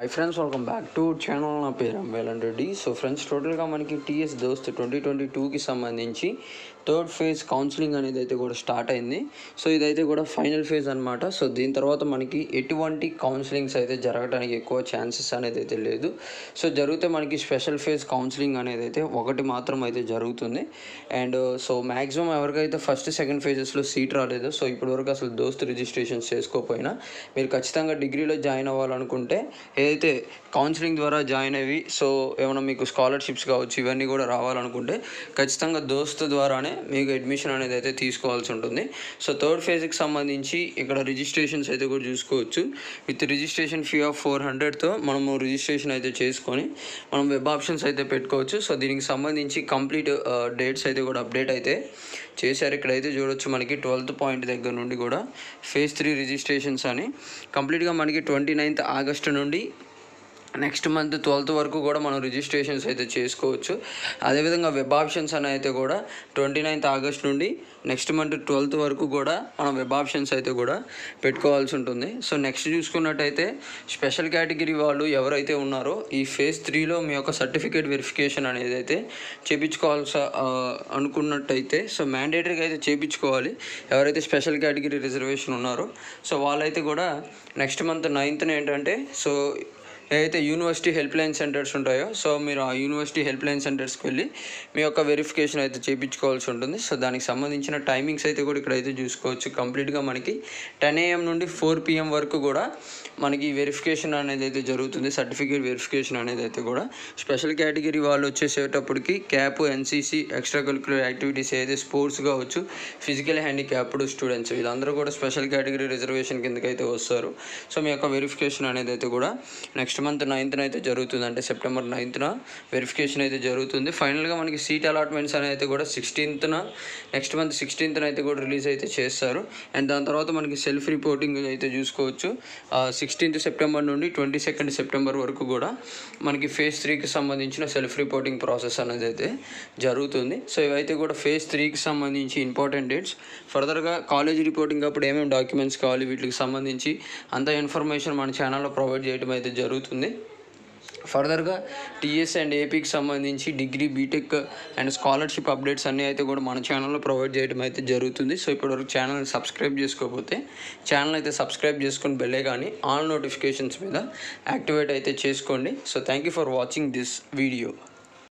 Hi friends, welcome back to channel. Na peru Vellanreddy. So friends, total ga maniki TS Dost 2022 ki sambandhinchi third phase counseling అనేది అయితే కూడా start అయ్యింది. So ఇదైతే కూడా final phase అన్నమాట. So దీని తర్వాత మనకి ఎటువంటి కౌన్సిలింగ్స్ అయితే జరగడానికి ఎక్కువ ఛాన్సెస్ అనేది అయితే లేదు. సో జరిగితే మనకి స్పెషల్ ఫేజ్ కౌన్సిలింగ్ అనేది అయితే ఒకటి మాత్రం అయితే జరుగుతుంది. అండ్ సో మ్యాక్సిమం ఎవరికైతే ఫస్ట్ సెకండ్ ఫేజెస్లో సీట్ రాలేదో, సో ఇప్పటివరకు అసలు దోస్త్ రిజిస్ట్రేషన్స్ చేసుకోకపోయినా మీరు ఖచ్చితంగా డిగ్రీలో జాయిన్ అవ్వాలనుకుంటే ఏదైతే కౌన్సిలింగ్ ద్వారా జాయిన్ అయ్యి సో ఏమైనా మీకు స్కాలర్షిప్స్ కావచ్చు ఇవన్నీ కూడా రావాలనుకుంటే ఖచ్చితంగా దోస్త్ ద్వారానే మీకు అడ్మిషన్ అనేది అయితే తీసుకోవాల్సి ఉంటుంది. సో థర్డ్ ఫేజ్కి సంబంధించి ఇక్కడ రిజిస్ట్రేషన్స్ అయితే కూడా చూసుకోవచ్చు. విత్ రిజిస్ట్రేషన్ ఫీ ఆఫ్ 400తో మనము రిజిస్ట్రేషన్ అయితే చేసుకొని మనం వెబ్ ఆప్షన్స్ అయితే పెట్టుకోవచ్చు. సో దీనికి సంబంధించి కంప్లీట్ డేట్స్ అయితే కూడా అప్డేట్ అయితే చేశారు. ఇక్కడైతే చూడవచ్చు మనకి 12th పాయింట్ దగ్గర నుండి కూడా ఫేజ్ 3 రిజిస్ట్రేషన్స్ అని కంప్లీట్గా మనకి 29th ఆగస్టు నుండి నెక్స్ట్ మంత్ 12th వరకు కూడా మనం రిజిస్ట్రేషన్స్ అయితే చేసుకోవచ్చు. అదేవిధంగా వెబ్ ఆప్షన్స్ అని అయితే కూడా 29th ఆగస్ట్ నుండి నెక్స్ట్ మంత్ 12th వరకు కూడా మనం వెబ్ ఆప్షన్స్ అయితే కూడా పెట్టుకోవాల్సి ఉంటుంది. సో నెక్స్ట్ చూసుకున్నట్టయితే స్పెషల్ కేటగిరీ వాళ్ళు ఎవరైతే ఉన్నారో ఈ ఫేజ్ 3లో మీ యొక్క సర్టిఫికేట్ వెరిఫికేషన్ అనేది అయితే చేయించుకోవాల్సి అనుకున్నట్టయితే సో మ్యాండేటరీగా అయితే చేయించుకోవాలి ఎవరైతే స్పెషల్ కేటగిరీ రిజర్వేషన్ ఉన్నారో. సో వాళ్ళైతే కూడా నెక్స్ట్ మంత్ 9th ఏంటంటే సో ఏదైతే యూనివర్సిటీ హెల్ప్ లైన్ సెంటర్స్ ఉంటాయో సో మీరు ఆ యూనివర్సిటీ హెల్ప్ లైన్ సెంటర్స్కి వెళ్ళి మీ యొక్క వెరిఫికేషన్ అయితే చేయించుకోవాల్సి ఉంటుంది. సో దానికి సంబంధించిన టైమింగ్స్ అయితే కూడా ఇక్కడైతే చూసుకోవచ్చు. కంప్లీట్గా మనకి 10 AM నుండి 4 PM వరకు కూడా మనకి వెరిఫికేషన్ అనేది అయితే జరుగుతుంది. సర్టిఫికేట్ వెరిఫికేషన్ అనేది అయితే కూడా స్పెషల్ కేటగిరీ వాళ్ళు వచ్చేసేటప్పటికి cap, NCC, extracurricular activities ఏదైతే స్పోర్ట్స్ కావచ్చు, ఫిజికల్ హ్యాండిక్యాప్డ్ స్టూడెంట్స్ వీళ్ళందరూ కూడా స్పెషల్ కేటగిరీ రిజర్వేషన్ కిందకైతే వస్తారు. సో మీ యొక్క వెరిఫికేషన్ అనేది అయితే కూడా నెక్స్ట్ మంత్ 9th అయితే జరుగుతుంది. అంటే సెప్టెంబర్ 9th వెరిఫికేషన్ అయితే జరుగుతుంది. ఫైనల్గా మనకి సీట్ అలాట్మెంట్స్ అనేది అయితే కూడా 16th నెక్స్ట్ మంత్ 16th అయితే కూడా రిలీజ్ అయితే చేస్తారు. అండ్ దాని తర్వాత మనకి సెల్ఫ్ రిపోర్టింగ్ అయితే చూసుకోవచ్చు. 16th సెప్టెంబర్ నుండి 22nd సెప్టెంబర్ వరకు కూడా మనకి ఫేజ్ 3కి సంబంధించిన సెల్ఫ్ రిపోర్టింగ్ ప్రాసెస్ అనేది అయితే జరుగుతుంది. సో ఇవైతే కూడా ఫేజ్ 3కి సంబంధించి ఇంపార్టెంట్ డేట్స్. ఫర్దర్గా కాలేజ్ రిపోర్టింగ్ అప్పుడు ఏమేమి డాక్యుమెంట్స్ కావాలి వీటికి సంబంధించి అంత ఇన్ఫర్మేషన్ మన ఛానల్లో ప్రొవైడ్ చేయడం అయితే జరుగుతుంది. ఫర్దర్గా టీఎస్ అండ్ ఏపీకి సంబంధించి degree, BTech and scholarship updates అన్నీ అయితే కూడా మన ఛానల్లో ప్రొవైడ్ చేయడం అయితే జరుగుతుంది. సో ఇప్పటివరకు ఛానల్ని సబ్స్క్రైబ్ చేసుకోకపోతే ఛానల్ అయితే సబ్స్క్రైబ్ చేసుకుని బెల్లే కానీ ఆల్ నోటిఫికేషన్స్ మీద యాక్టివేట్ అయితే చేసుకోండి. So thank you for watching this video.